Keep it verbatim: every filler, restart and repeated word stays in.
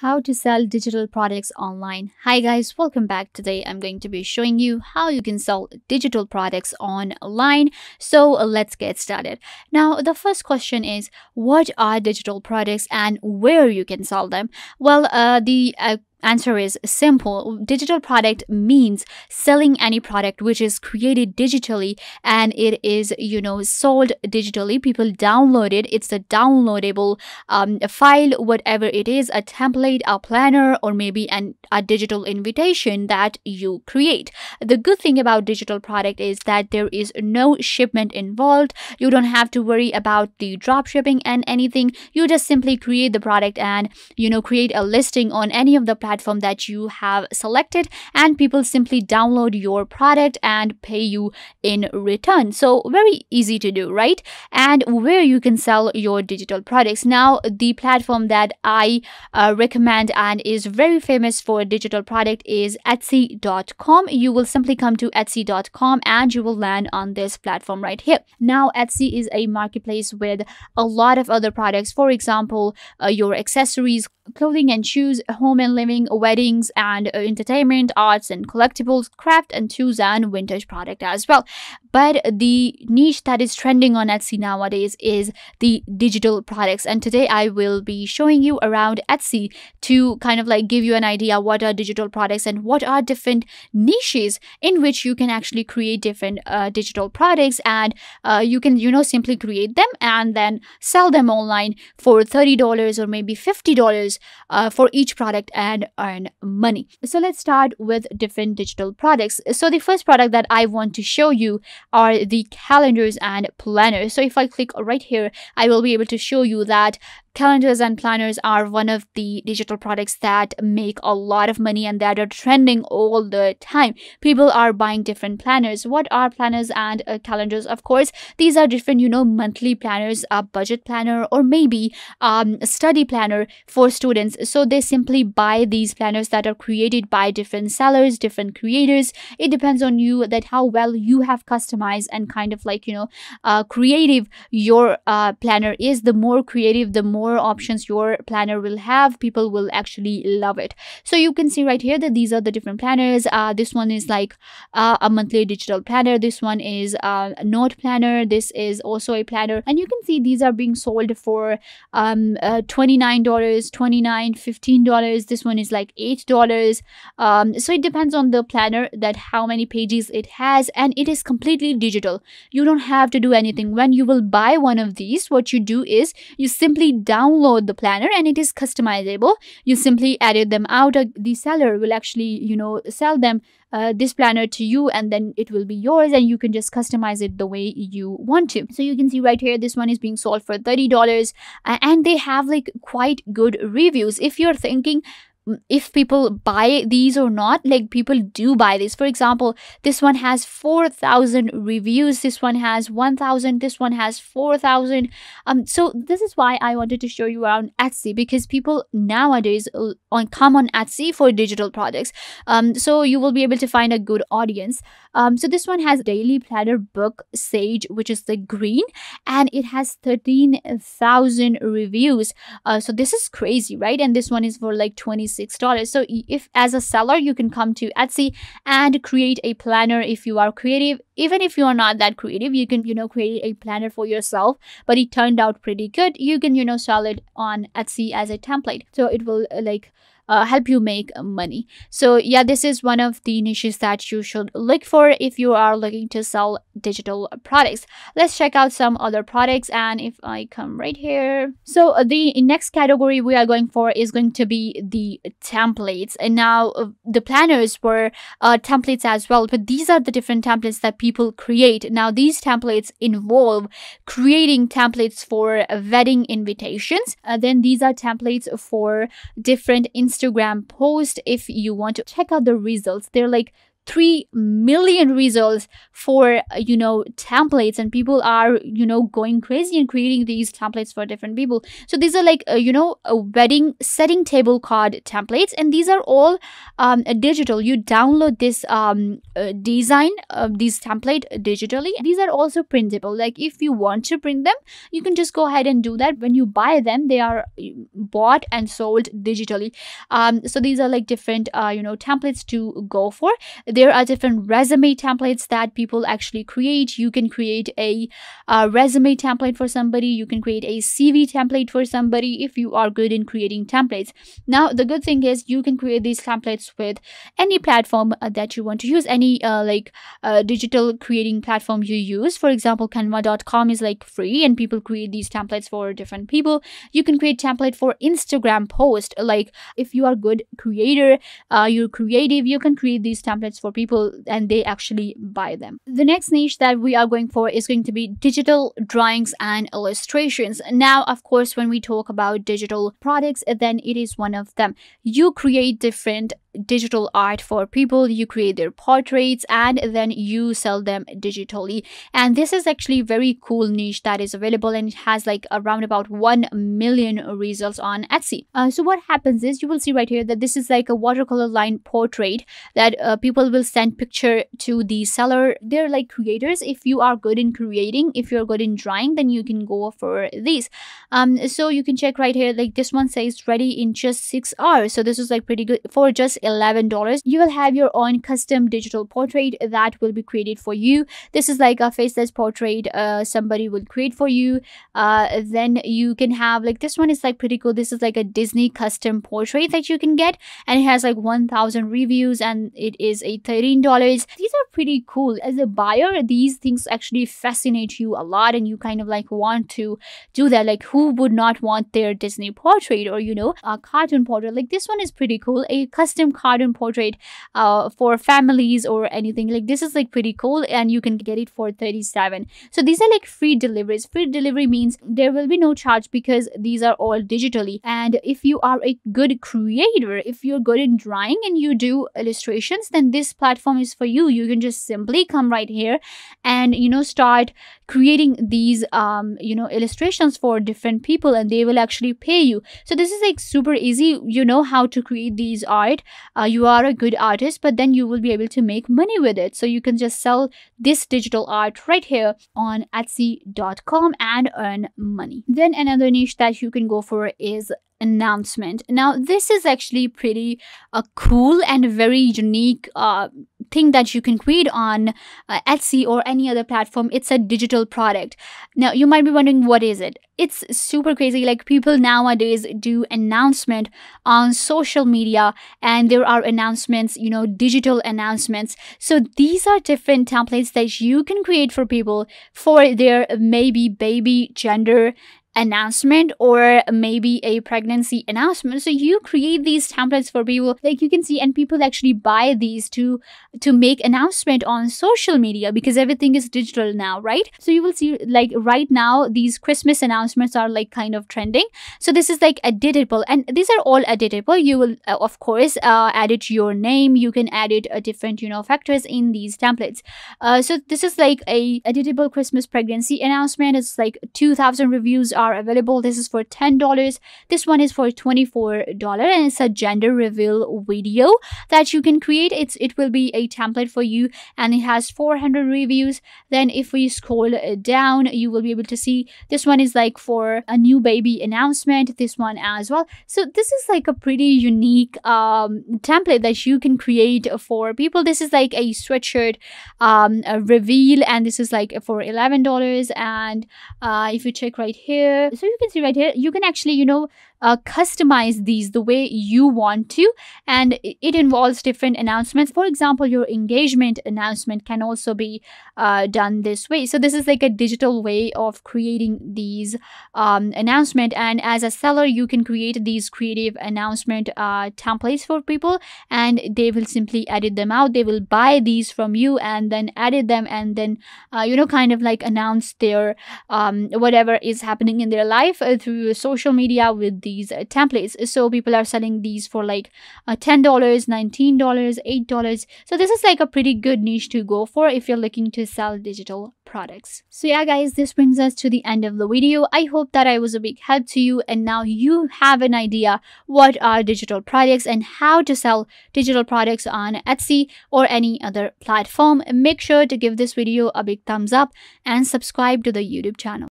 How to sell digital products online. Hi guys, welcome back. Today I'm going to be showing you how you can sell digital products online. So let's get started. Now the first question is, what are digital products and where you can sell them? Well, uh, the uh, answer is simple. Digital product means selling any product which is created digitally and it is, you know, sold digitally. People download it. It's a downloadable um, file, whatever it is, a template, a planner, or maybe an, a digital invitation that you create. The good thing about digital product is that there is no shipment involved. You don't have to worry about the drop shipping and anything. You just simply create the product and, you know, create a listing on any of the platforms platform that you have selected, and people simply download your product and pay you in return. So very easy to do, right? And where you can sell your digital products. Now the platform that I uh, recommend and is very famous for digital product is Etsy dot com. You will simply come to Etsy dot com and you will land on this platform right here. Now Etsy is a marketplace with a lot of other products. For example, uh, your accessories, clothing and shoes, home and living, weddings and entertainment, arts and collectibles, craft and tools, and vintage product as well. But the niche that is trending on Etsy nowadays is the digital products, and today I will be showing you around Etsy to kind of like give you an idea what are digital products and what are different niches in which you can actually create different uh, digital products, and uh, you can, you know, simply create them and then sell them online for thirty dollars or maybe fifty dollars uh, for each product and earn money. So let's start with different digital products. So the first product that I want to show you are the calendars and planners. So if I click right here, I will be able to show you that calendars and planners are one of the digital products that make a lot of money and that are trending all the time. People are buying different planners. What are planners and uh, calendars? Of course, these are different, you know, monthly planners, a budget planner, or maybe um, study planner for students. So they simply buy these planners that are created by different sellers, different creators. It depends on you that how well you have customized and kind of like, you know, uh, creative your uh, planner is. The more creative, the more options your planner will have, people will actually love it. So you can see right here that these are the different planners. Uh, this one is like uh, a monthly digital planner. This one is uh, a note planner. This is also a planner, and you can see these are being sold for um, uh, twenty-nine dollars, twenty-nine dollars, fifteen dollars. This one is like eight dollars. Um, so it depends on the planner that how many pages it has, and it is completely digital. You don't have to do anything. When you will buy one of these, what you do is you simply download the planner and it is customizable. You simply edit them out. The seller will actually, you know, sell them Uh, this planner to you, and then it will be yours and you can just customize it the way you want to. So you can see right here, this one is being sold for thirty dollars, uh, and they have like quite good reviews. If you're thinking if people buy these or not, like people do buy this. For example, this one has four thousand reviews, this one has one thousand, this one has four thousand. Um, so this is why I wanted to show you around Etsy, because people nowadays on come on Etsy for digital products. Um, so you will be able to find a good audience. Um, so this one has daily planner book Sage, which is the green, and it has thirteen thousand reviews. Uh, so this is crazy, right? And this one is for like twenty-six dollars. So if as a seller you can come to Etsy and create a planner if you are creative. Even if you are not that creative, you can, you know, create a planner for yourself, but it turned out pretty good. You can, you know, sell it on Etsy as a template, so it will uh, like Uh, help you make money. So yeah, this is one of the niches that you should look for if you are looking to sell digital products. Let's check out some other products, and if I come right here, so the next category we are going for is going to be the templates. And now uh, the planners were uh, templates as well, but these are the different templates that people create. Now these templates involve creating templates for wedding invitations, uh, then these are templates for different Instagram Instagram post. If you want to check out the results, they're like three million results for, you know, templates, and people are, you know, going crazy and creating these templates for different people. So these are like, uh, you know, a wedding setting table card templates, and these are all um, digital. You download this um, uh, design of uh, these template digitally. These are also printable. Like if you want to print them, you can just go ahead and do that. When you buy them, they are bought and sold digitally. Um, so these are like different, uh, you know, templates to go for. There are different resume templates that people actually create. You can create a uh, resume template for somebody. You can create a C V template for somebody if you are good in creating templates. Now, the good thing is you can create these templates with any platform uh, that you want to use, any uh, like uh, digital creating platform you use. For example, Canva dot com is like free and people create these templates for different people. You can create template for Instagram post. Like if you are a good creator, uh, you're creative, you can create these templates for people and they actually buy them. The next niche that we are going for is going to be digital drawings and illustrations. Now, of course, when we talk about digital products, then it is one of them. You create different digital art for people, you create their portraits, and then you sell them digitally. And this is actually a very cool niche that is available, and it has like around about one million results on Etsy. Uh, so what happens is you will see right here that this is like a watercolor line portrait that uh, people will send picture to the seller. They're like creators. If you are good in creating, if you're good in drawing, then you can go for these. Um, so you can check right here, like this one says ready in just six hours. So this is like pretty good for just eleven dollars. You will have your own custom digital portrait that will be created for you. This is like a faceless portrait uh, somebody will create for you. Uh, then you can have like this one is like pretty cool. This is like a Disney custom portrait that you can get, and it has like one thousand reviews, and it is a thirteen dollars. These are pretty cool. As a buyer, these things actually fascinate you a lot, and you kind of like want to do that. Like who would not want their Disney portrait, or you know, a cartoon portrait? Like this one is pretty cool, a custom cartoon portrait uh, for families or anything. Like this is like pretty cool, and you can get it for thirty-seven dollars. So these are like free deliveries. Free delivery means there will be no charge because these are all digitally. And if you are a good creator, if you're good in drawing and you do illustrations, then this platform is for you. You can just simply come right here and, you know, start creating these um you know illustrations for different people, and they will actually pay you. So this is like super easy. You know how to create these art, uh, you are a good artist, but then you will be able to make money with it. So you can just sell this digital art right here on Etsy dot com and earn money. Then another niche that you can go for is announcement. Now this is actually pretty uh, cool and very unique uh thing that you can create on uh, Etsy or any other platform. It's a digital product. Now you might be wondering, what is it? It's super crazy. Like people nowadays do announcement on social media, and there are announcements, you know, digital announcements. So these are different templates that you can create for people for their maybe baby gender announcement or maybe a pregnancy announcement. So you create these templates for people, like you can see, and people actually buy these to to make announcement on social media because everything is digital now, right? So you will see like right now these Christmas announcements are like kind of trending. So this is like editable, and these are all editable. You will uh, of course uh, edit your name. You can edit uh, different, you know, factors in these templates. Uh, so this is like a editable Christmas pregnancy announcement. It's like two thousand reviews are available. This is for ten dollars. This one is for twenty-four dollars, and it's a gender reveal video that you can create. It's it will be a template for you, and it has four hundred reviews. Then if we scroll down, you will be able to see this one is like for a new baby announcement, this one as well. So this is like a pretty unique um, template that you can create for people. This is like a sweatshirt um, a reveal, and this is like for eleven dollars. And uh, if you check right here, so you can see right here, you can actually, you know, uh, customize these the way you want to, and it involves different announcements. For example, your engagement announcement can also be uh, done this way. So this is like a digital way of creating these um, announcement, and as a seller, you can create these creative announcement uh, templates for people, and they will simply edit them out. They will buy these from you and then edit them, and then uh, you know, kind of like announce their um, whatever is happening in their life uh, through social media with these uh, templates. So people are selling these for like uh, ten dollars, nineteen dollars, eight dollars. So this is like a pretty good niche to go for if you're looking to sell digital products. So yeah guys, this brings us to the end of the video. I hope that I was a big help to you, and now you have an idea what are digital products and how to sell digital products on Etsy or any other platform. Make sure to give this video a big thumbs up and subscribe to the YouTube channel.